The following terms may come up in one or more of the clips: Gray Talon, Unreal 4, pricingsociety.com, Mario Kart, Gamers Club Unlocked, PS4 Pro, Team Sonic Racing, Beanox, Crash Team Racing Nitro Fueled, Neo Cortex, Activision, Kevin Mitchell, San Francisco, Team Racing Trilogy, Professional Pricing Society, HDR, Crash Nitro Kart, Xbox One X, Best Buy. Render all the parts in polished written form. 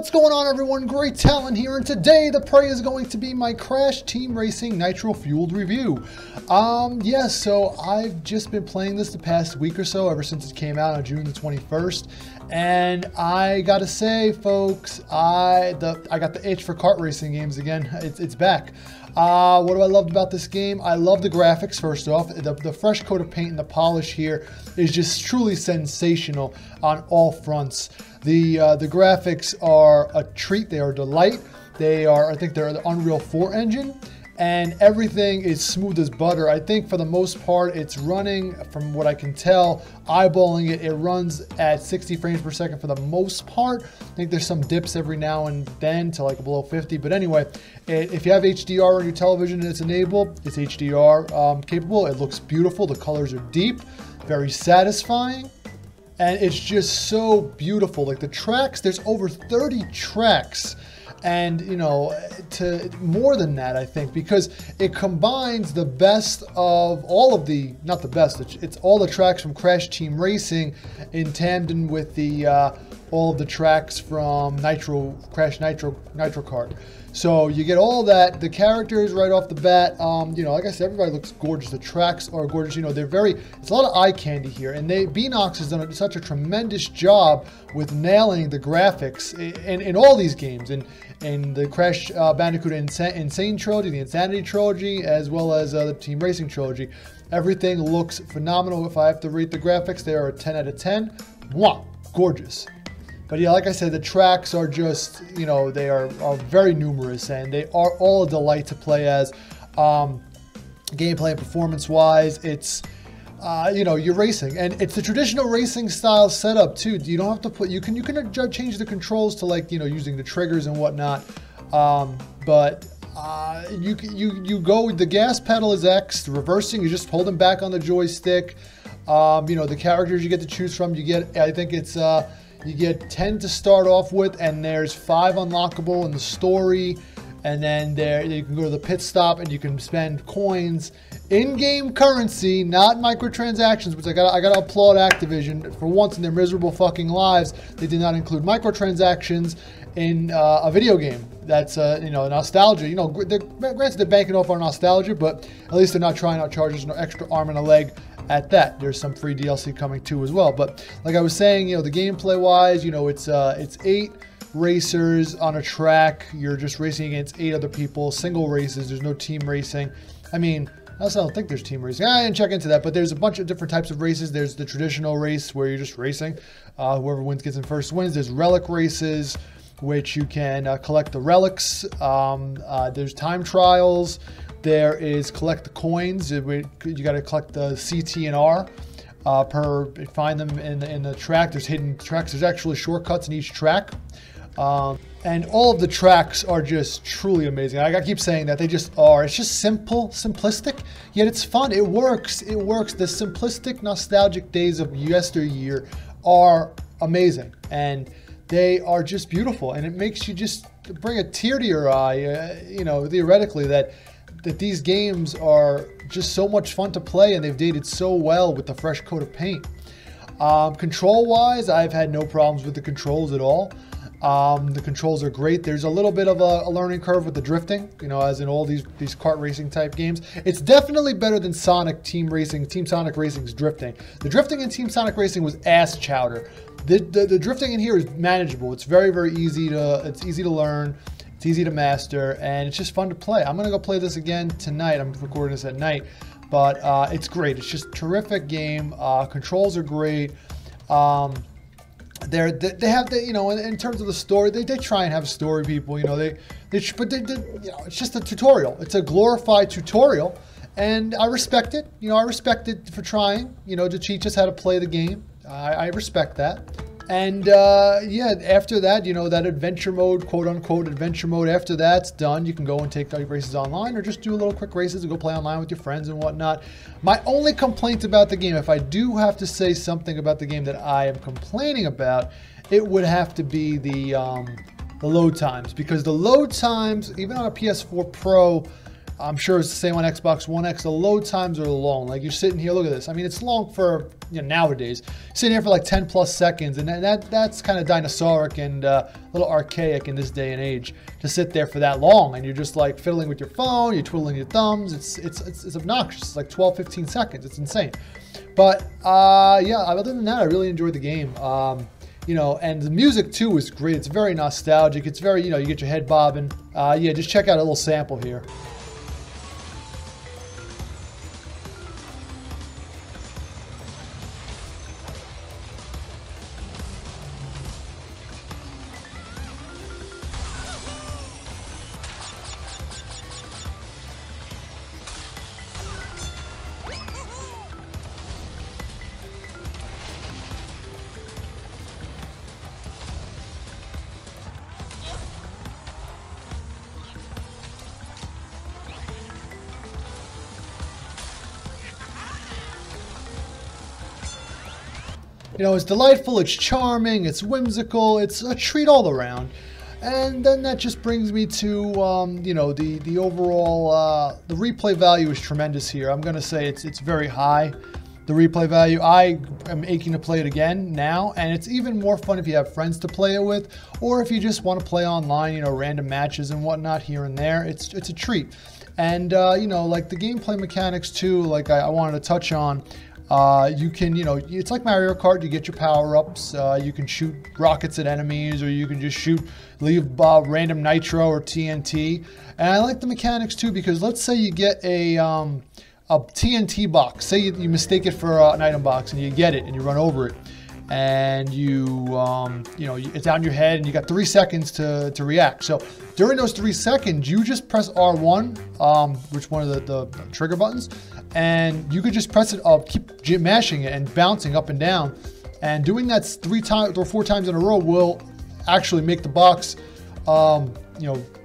What's going on, everyone? Gray Talon here, and today the prey is going to be my Crash Team Racing Nitro Fueled review. So I've just been playing this the past week or so, ever since it came out on June the 21st, and I gotta say, folks, I got the itch for kart racing games again. It's back. What do I love about this game? I love the graphics, first off. The fresh coat of paint and the polish here is just truly sensational on all fronts. The graphics are a treat. They are a delight. They are, I think they're the Unreal 4 engine, and everything is smooth as butter. I think for the most part, it's running, from what I can tell, eyeballing it, it runs at 60 frames per second for the most part. I think there's some dips every now and then to like below 50, but anyway, if you have HDR on your television and it's enabled, it's HDR capable. It looks beautiful, the colors are deep, very satisfying. And it's just so beautiful. Like the tracks, there's over 30 tracks. And, you know, to more than that, I think, because it combines the best of all of the, not the best, it's all the tracks from Crash Team Racing in tandem with the, all of the tracks from Crash Nitro Kart. So you get all that, the characters right off the bat, you know, like I said, everybody looks gorgeous, the tracks are gorgeous, you know, they're very, it's a lot of eye candy here, and Beanox has done such a tremendous job with nailing the graphics in all these games, in the Crash Bandicoot Insane Trilogy, the Insanity Trilogy, as well as the Team Racing Trilogy. Everything looks phenomenal. If I have to rate the graphics, they are a 10 out of 10, wow, gorgeous. But yeah, like I said, the tracks are just, you know, they are very numerous, and they are all a delight to play as. Gameplay and performance-wise, it's, you know, you're racing. And it's the traditional racing style setup, too. You don't have to put, you can change the controls to, like, you know, using the triggers and whatnot. You go, the gas pedal is X, the reversing, you're just holding back on the joystick. You know, the characters you get to choose from, you get, I think it's... You get 10 to start off with, and there's 5 unlockable in the story, and then you can go to the pit stop and you can spend coins, in-game currency, not microtransactions, which I gotta applaud Activision. For once in their miserable fucking lives, they did not include microtransactions in a video game. That's you know, nostalgia. You know, granted they're banking off our nostalgia, but at least they're not trying out charges, no extra arm and a leg. At that, there's some free DLC coming too as well. But like I was saying, you know, the gameplay wise, you know, it's 8 racers on a track. You're just racing against 8 other people, single races. There's no team racing. I mean, I also don't think there's team racing. I didn't check into that, but there's a bunch of different types of races. There's the traditional race where you're just racing. Whoever wins gets in first wins. There's relic races, which you can collect the relics. There's time trials. There is collect the coins. You got to collect the CT and R find them in the track. There's hidden tracks. There's actually shortcuts in each track. And all of the tracks are just truly amazing. I keep saying that, they just are. It's just simple, simplistic, yet it's fun. It works. It works. The simplistic, nostalgic days of yesteryear are amazing, and they are just beautiful. And it makes you just bring a tear to your eye, you know, theoretically, that these games are just so much fun to play, and they've dated so well with the fresh coat of paint. Control-wise, I've had no problems with the controls at all. The controls are great. There's a little bit of a learning curve with the drifting, you know, as in all these kart racing type games. It's definitely better than Team Sonic Racing's drifting. The drifting in Team Sonic Racing was ass chowder. The drifting in here is manageable. It's very, very easy to, it's easy to learn. It's easy to master, and it's just fun to play. I'm gonna go play this again tonight. I'm recording this at night, but it's great. It's just a terrific game. Controls are great. They have the, you know, in terms of the story, they try and have story people. You know, but you know, it's just a tutorial. It's a glorified tutorial, and I respect it. You know, I respect it for trying, you know, to teach us how to play the game. I respect that. And yeah, after that, you know, that adventure mode, quote unquote adventure mode, after that's done, you can go and take races online, or just do a little quick races and go play online with your friends and whatnot. My only complaint about the game, if I do have to say something about the game that I am complaining about, it would have to be the load times. Because the load times, even on a PS4 Pro, I'm sure it's the same on Xbox One X. The load times are long. Like you're sitting here, look at this. I mean, it's long for, you know, nowadays. Sitting here for like 10 plus seconds, and that's kind of dinosauric and a little archaic in this day and age to sit there for that long. And you're just like fiddling with your phone, you're twiddling your thumbs. It's obnoxious. It's like 12, 15 seconds. It's insane. But yeah, other than that, I really enjoyed the game. You know, and the music too is great. It's very nostalgic. It's very, you know, you get your head bobbing. Yeah, just check out a little sample here. You know, it's delightful, it's charming, it's whimsical, it's a treat all around. And then that just brings me to, you know, the overall, the replay value is tremendous here. I'm going to say it's very high, the replay value. I am aching to play it again now, and it's even more fun if you have friends to play it with, or if you just want to play online, you know, random matches and whatnot here and there. It's a treat. And, you know, like the gameplay mechanics too, like I wanted to touch on. You can, you know, it's like Mario Kart, you get your power-ups, you can shoot rockets at enemies, or you can just leave random nitro or TNT. And I like the mechanics too, because let's say you get a TNT box, say you mistake it for an item box, and you get it, and you run over it. And you, you know, it's on your head, and you got 3 seconds to react. So during those 3 seconds, you just press R1, which one of the trigger buttons, and you could just press it up, keep mashing it and bouncing up and down. And doing that 3 times or 4 times in a row will actually make the box, you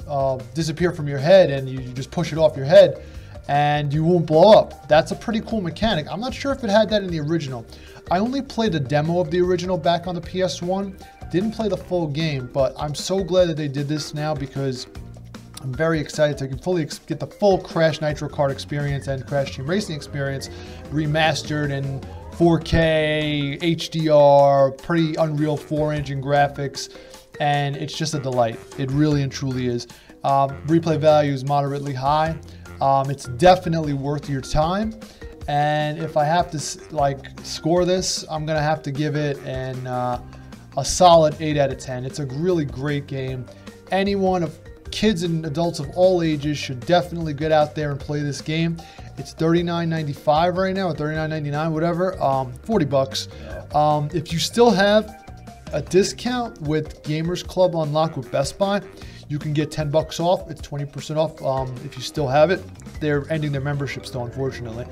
know, disappear from your head, and you just push it off your head, and you won't blow up. That's a pretty cool mechanic. I'm not sure if it had that in the original. I only played a demo of the original back on the PS1. Didn't play the full game, but I'm so glad that they did this now, because I'm very excited to fully get the full Crash Nitro Kart experience and Crash Team Racing experience remastered in 4K, HDR, pretty Unreal 4 engine graphics, and it's just a delight. It really and truly is. Replay value is moderately high. It's definitely worth your time, and if I have to like score this, I'm gonna have to give it an a solid 8 out of 10. It's a really great game. Anyone, of kids and adults of all ages, should definitely get out there and play this game. It's $39.95 right now, or $39.99, whatever, $40. If you still have a discount with Gamers Club Unlocked with Best Buy, you can get $10 off. It's 20% off if you still have it. They're ending their memberships though, unfortunately.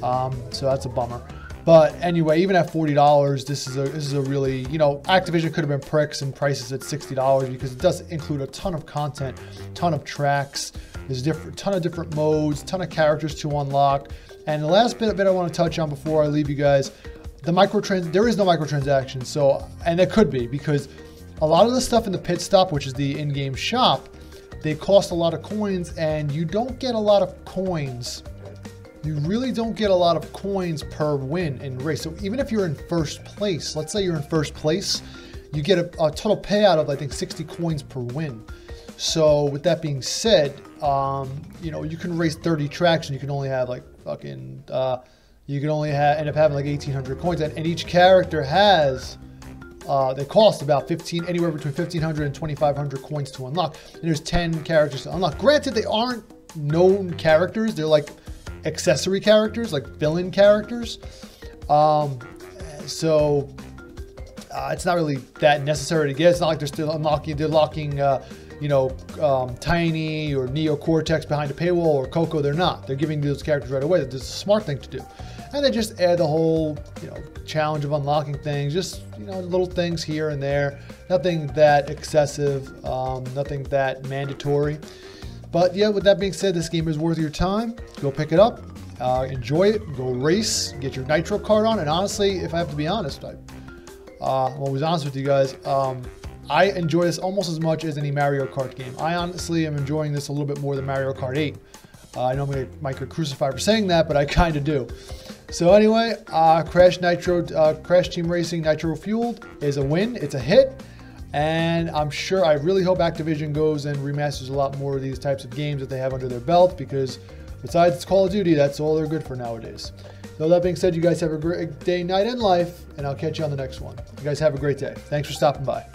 So that's a bummer. But anyway, even at $40, this is a really, you know, Activision could have been pricks and prices at $60, because it does include a ton of content, ton of tracks. There's ton of different modes, ton of characters to unlock. And the last bit I want to touch on before I leave you guys, the there is no microtransactions. So, and there could be, because a lot of the stuff in the pit stop, which is the in-game shop, they cost a lot of coins, and you don't get a lot of coins. You really don't get a lot of coins per win in race. So even if you're in first place, let's say you're in first place, you get a total payout of, I think, 60 coins per win. So with that being said, you know, you can race 30 tracks, and you can only have like fucking, you can only end up having like 1,800 coins, and each character has. They cost about anywhere between 1,500 and 2,500 coins to unlock. And there's 10 characters to unlock. Granted, they aren't known characters. They're like accessory characters, like villain characters. It's not really that necessary to get. It's not like they're still unlocking, you know, Tiny or Neo Cortex behind a paywall or Coco. They're not. They're giving those characters right away. That's a smart thing to do. And they just add the whole, you know, challenge of unlocking things, just, you know, little things here and there. Nothing that excessive, nothing that mandatory. But yeah, with that being said, this game is worth your time. Go pick it up, enjoy it, go race, get your Nitro Kart on. And honestly, if I have to be honest, I'm always honest with you guys, I enjoy this almost as much as any Mario Kart game. I honestly am enjoying this a little bit more than Mario Kart 8. I know I might get crucified for saying that, but I kind of do. So anyway, Crash Team Racing Nitro Fueled is a win. It's a hit. And I'm sure, I really hope Activision goes and remasters a lot more of these types of games that they have under their belt, because besides Call of Duty, that's all they're good for nowadays. So that being said, you guys have a great day, night, and life, and I'll catch you on the next one. You guys have a great day. Thanks for stopping by.